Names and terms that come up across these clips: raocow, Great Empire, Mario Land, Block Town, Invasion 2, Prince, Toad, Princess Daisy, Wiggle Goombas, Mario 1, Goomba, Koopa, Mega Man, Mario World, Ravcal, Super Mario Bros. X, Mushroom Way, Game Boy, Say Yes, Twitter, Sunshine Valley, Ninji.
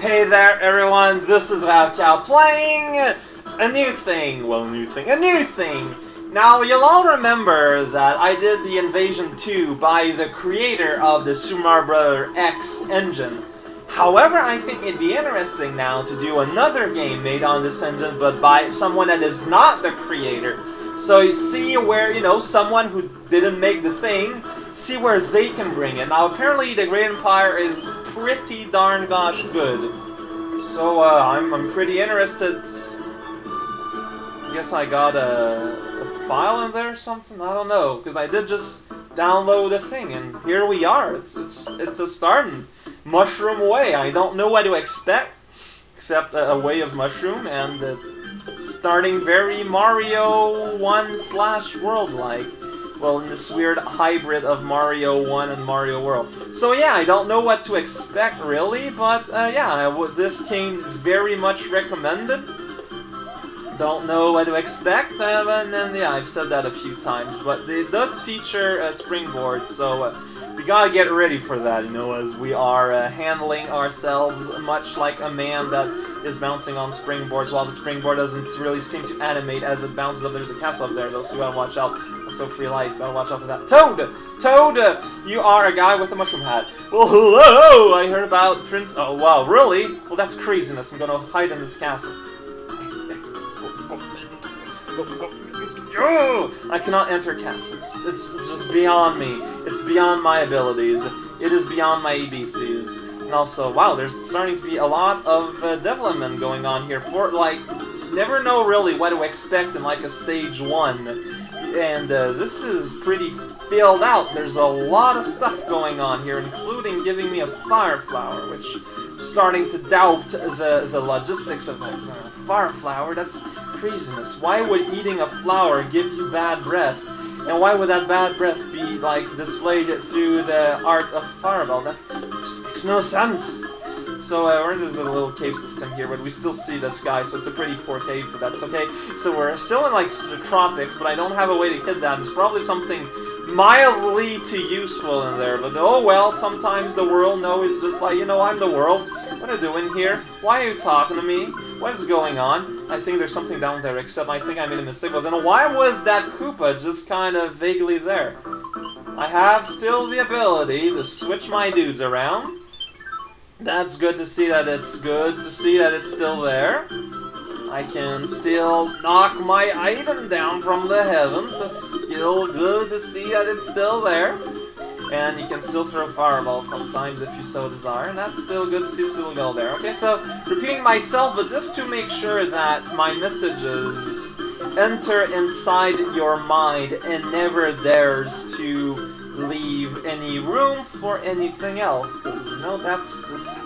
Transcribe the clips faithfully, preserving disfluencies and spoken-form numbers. Hey there, everyone, this is Ravcal playing a new thing, well, new thing, a new thing! Now, you'll all remember that I did the Invasion two by the creator of the Super Mario Bros. X engine. However, I think it'd be interesting now to do another game made on this engine, but by someone that is not the creator. So you see where, you know, someone who didn't make the thing, see where they can bring it. Now, apparently, the Great Empire is pretty darn gosh good. So, uh, I'm, I'm pretty interested. I guess I got a, a file in there or something? I don't know, because I did just download a thing, and here we are. It's, it's, it's a starting. Mushroom Way. I don't know what to expect, except a, a way of mushroom, and uh, starting very Mario one slash world-like. Well, in this weird hybrid of Mario one and Mario World. So yeah, I don't know what to expect really, but uh, yeah, I w this came very much recommended. Don't know what to expect, uh, and then yeah, I've said that a few times, but it does feature a springboard, so uh, we gotta get ready for that, you know, as we are uh, handling ourselves much like a man that is bouncing on springboards, while the springboard doesn't really seem to animate as it bounces up. There's a castle up there, though, so you gotta watch out. So free life, gotta watch out for that. Toad! Toad! Uh, you are a guy with a mushroom hat. Well, hello! I heard about Prince... Oh, wow, really? Well, that's craziness. I'm gonna hide in this castle. Oh, I cannot enter castles. It's, it's just beyond me. It's beyond my abilities. It is beyond my A B Cs. And also, wow, there's starting to be a lot of uh, development going on here for, like, never know really what to expect in, like, a stage one. And uh, this is pretty filled out. There's a lot of stuff going on here, including giving me a fire flower, which I'm starting to doubt the, the logistics of it. Uh, fire flower, that's... craziness. Why would eating a flower give you bad breath? And why would that bad breath be, like, displayed through the art of fireball? That just makes no sense! So, uh, there's a little cave system here, but we still see this guy, so it's a pretty poor cave, but that's okay. So we're still in, like, the tropics, but I don't have a way to hit that. There's probably something mildly too useful in there, but oh well, sometimes the world, no, is just like, you know, I'm the world. What are you doing here? Why are you talking to me? What's going on? I think there's something down there, except I think I made a mistake. But then why was that Koopa just kind of vaguely there? I have still the ability to switch my dudes around. That's good to see that it's good to see that it's still there. I can still knock my item down from the heavens. That's still good to see that it's still there. And you can still throw fireballs sometimes if you so desire, and that's still good to see still go there. Okay, so repeating myself, but just to make sure that my messages enter inside your mind and never dares to leave any room for anything else, because, you know, that's just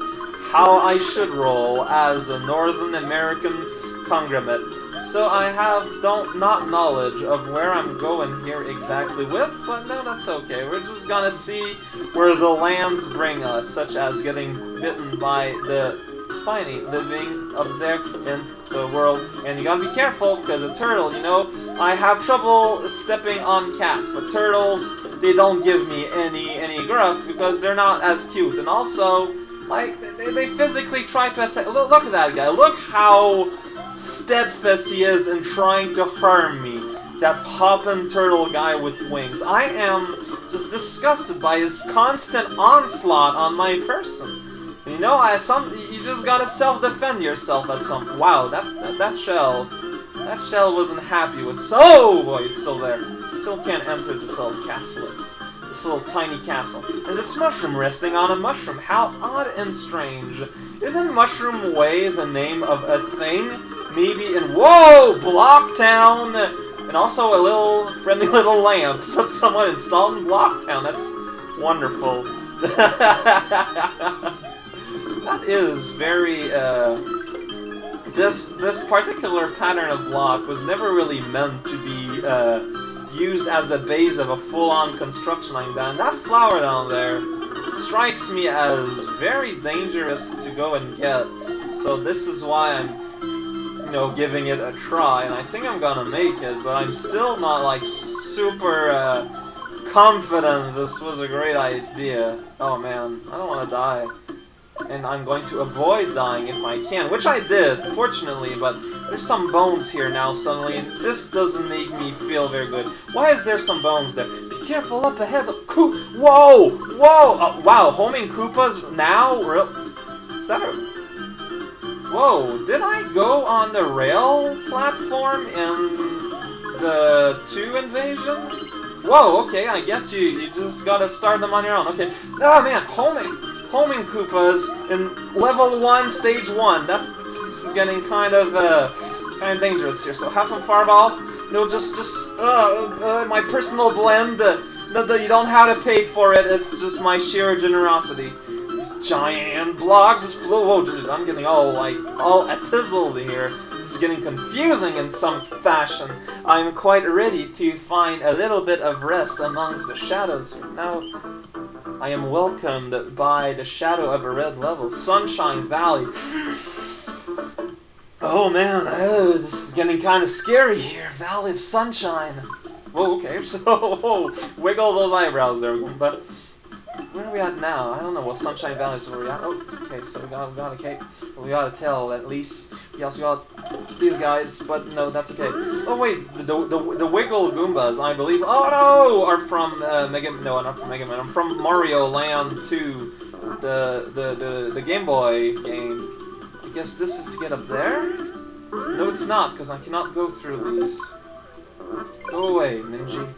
how I should roll as a Northern American congregate. So I have don't not knowledge of where I'm going here exactly with, but no, that's okay. We're just gonna see where the lands bring us, such as getting bitten by the spiny living up there in the world. And you gotta be careful, because a turtle, you know, I have trouble stepping on cats, but turtles, they don't give me any, any gruff, because they're not as cute. And also, like, they, they physically try to attack. Look, look at that guy. Look how... steadfast he is in trying to harm me, that hoppin' turtle guy with wings. I am just disgusted by his constant onslaught on my person. And you know, I some you just gotta self-defend yourself at some. Wow, that, that that shell, that shell wasn't happy with. So boy, it's still there. Still can't enter this little castlet, this little tiny castle, and this mushroom resting on a mushroom. How odd and strange. Isn't Mushroom Way the name of a thing? Maybe in, whoa, Block Town, and also a little friendly little lamp. So someone installed in Block Town. That's wonderful. That is very. Uh, this this particular pattern of block was never really meant to be uh, used as the base of a full-on construction like that. And that flower down there strikes me as very dangerous to go and get. So this is why I'm. Know, giving it a try, and I think I'm gonna make it, but I'm still not, like, super uh, confident this was a great idea. Oh man, I don't want to die. and I'm going to avoid dying if I can, which I did, fortunately, but there's some bones here now suddenly, and this doesn't make me feel very good. Why is there some bones there? Be careful up ahead, so Koo- Whoa! Whoa! Uh, wow, homing Koopas now? Real- Is that a- Whoa, did I go on the rail platform in the two Invasion? Whoa, okay, I guess you, you just gotta start them on your own. Okay, ah, man, homing! Homing Koopas in level one, stage one. That's, that's getting kind of uh, kind of dangerous here. So have some fireball. No, just just uh, uh, my personal blend. Uh, no, no, you don't have to pay for it. It's just my sheer generosity. These giant blocks just flew. Whoa, dude, I'm getting all like all attizzled here. This is getting confusing in some fashion. I'm quite ready to find a little bit of rest amongst the shadows here now. I am welcomed by the shadow of a red level, Sunshine Valley. Oh man, oh, this is getting kind of scary here, Valley of Sunshine. Whoa, okay, so oh, wiggle those eyebrows, everyone. But where are we at now? I don't know. Well, Sunshine Valley is where we at. Oh, okay, so we got, we got a cape. We got a tail, at least. We also got these guys, but no, that's okay. Oh wait, the the the, the Wiggle Goombas, I believe. Oh no, are from uh, Mega. No, not from Mega Man. I'm from Mario Land two, the the the the Game Boy game. I guess this is to get up there. No, it's not, because I cannot go through these. Go away, Ninji.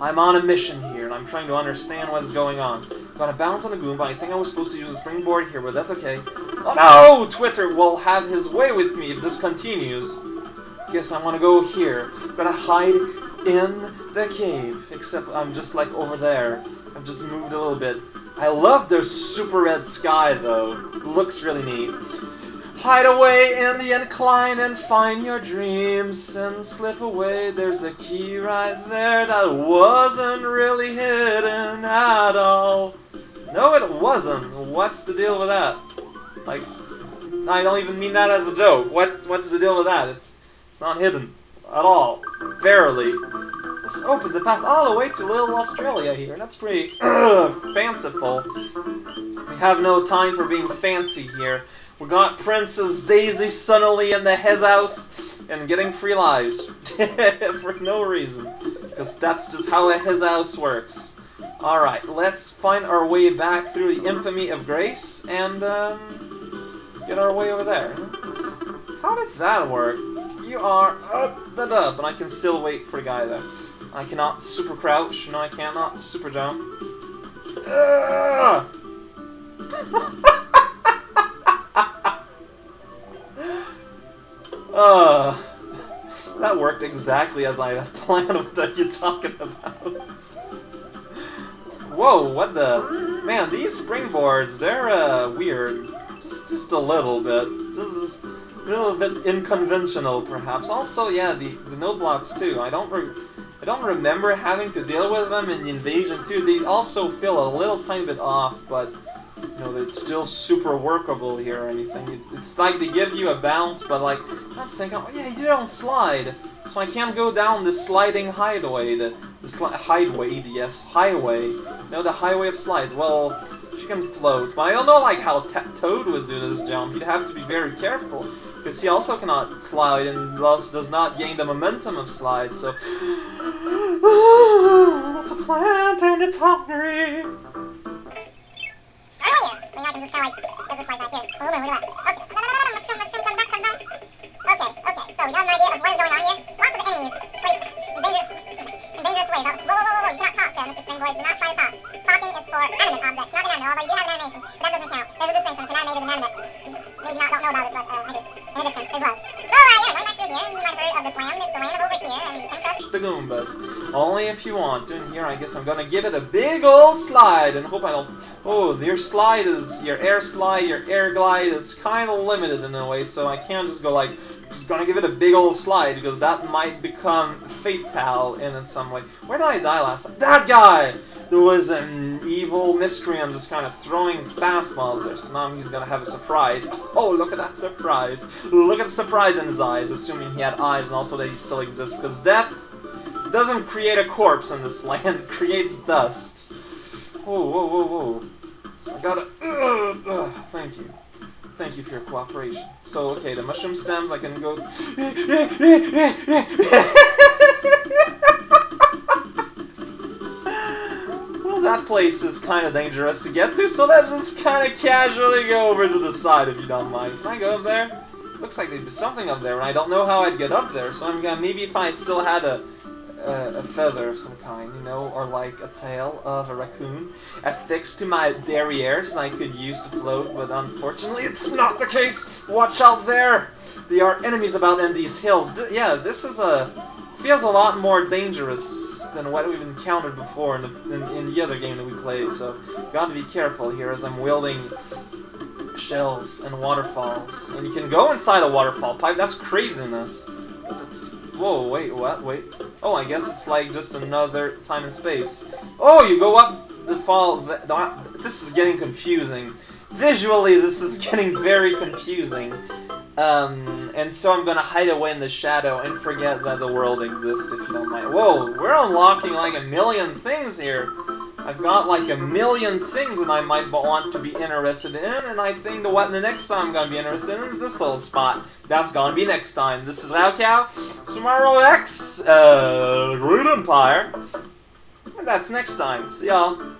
I'm on a mission here, and I'm trying to understand what is going on. Gotta bounce on a Goomba. I think I was supposed to use a springboard here, but that's okay. Oh no! Twitter will have his way with me if this continues. Guess I want to go here. Gotta hide in the cave. Except I'm just like over there. I've just moved a little bit. I love their super red sky though. Looks really neat. Hide away in the incline and find your dreams and slip away. There's a key right there that wasn't really hidden at all. No, it wasn't. What's the deal with that? Like, I don't even mean that as a joke. What? What's the deal with that? It's it's not hidden at all. Barely. This opens a path all the way to Little Australia here. That's pretty fanciful. We have no time for being fancy here. We got Princess Daisy suddenly in the his house and getting free lives for no reason, because that's just how a his house works. All right, let's find our way back through the infamy of grace and um, get our way over there. How did that work? You are up the dub, and I can still wait for a guy there. I cannot super crouch. No, I cannot super jump. Uh, that worked exactly as I planned. What are you talking about? Whoa, what the... Man, these springboards, they're uh, weird. Just, just a little bit. Just, just a little bit unconventional, perhaps. Also, yeah, the, the node blocks, too. I don't re I don't remember having to deal with them in the Invasion two. They also feel a little tiny bit off, but... You know, it's still super workable here or anything. It, it's like they give you a bounce, but like, I'm saying, oh yeah, you don't slide. So I can't go down this sliding hideaway. The, the sli hideaway, yes, highway. No, the highway of slides. Well, she can float, but I don't know like how Toad would do this jump. He'd have to be very careful, because he also cannot slide and thus does not gain the momentum of slides, so... That's a plant and it's hungry! I mean, I can just kind of like, just like right here. Hold on, hold on. Okay, no, no, no, no, mushroom, mushroom, come back, come back. Okay, okay, so we got an idea of what is going on here. Lots of enemies. Wait, in dangerous, in dangerous ways. Whoa, whoa, whoa, whoa, you cannot talk there, Mister Springboard. Do not try to talk. Talking is for animate objects, not inanimate, although you do have an animation. But that doesn't count. There's a distinction between animated and inanimate. You just maybe not, don't know about it, but uh, I do. There's a difference. There's love. So, uh, yeah, going back through here, you might have heard of this land. It's the land over here, and you can crush the Goombas. Only if you want to. And here, I guess I'm gonna give it a big ol' slide and hope I don't... Oh, your slide is, your air slide, your air glide is kind of limited in a way, so I can't just go like, just gonna give it a big old slide, because that might become fatal in, in some way. Where did I die last time? That guy! There was an evil miscreant just kind of throwing fastballs there, so now he's gonna have a surprise. Oh, look at that surprise! Look at the surprise in his eyes, assuming he had eyes and also that he still exists, because death doesn't create a corpse in this land, it creates dust. Whoa, whoa, whoa, whoa. So I gotta... Uh, uh, thank you. Thank you for your cooperation. So, okay, the mushroom stems, I can go... Well, that place is kind of dangerous to get to, so let's just kind of casually go over to the side, if you don't mind. Can I go up there? Looks like there'd be something up there, and I don't know how I'd get up there, so I'm gonna... Maybe if I still had a... Uh, a feather of some kind, you know, or like a tail of a raccoon affixed to my derriere that I could use to float, but unfortunately it's not the case! Watch out there! There are enemies about in these hills. D yeah, this is a... feels a lot more dangerous than what we've encountered before in the, in, in the other game that we played, so gotta be careful here as I'm wielding shells and waterfalls. And you can go inside a waterfall pipe, that's craziness. But that's... Whoa, wait, what? Wait. Oh, I guess it's like just another time and space. Oh, you go up the fall... The, the, this is getting confusing. Visually, this is getting very confusing. Um, and so I'm gonna hide away in the shadow and forget that the world exists, if you don't mind. Whoa, we're unlocking like a million things here. I've got like a million things that I might want to be interested in, and I think the what the next time I'm gonna be interested in is this little spot. That's gonna be next time. This is Raocow, Super Mario X, uh, Great Empire, and that's next time. See y'all.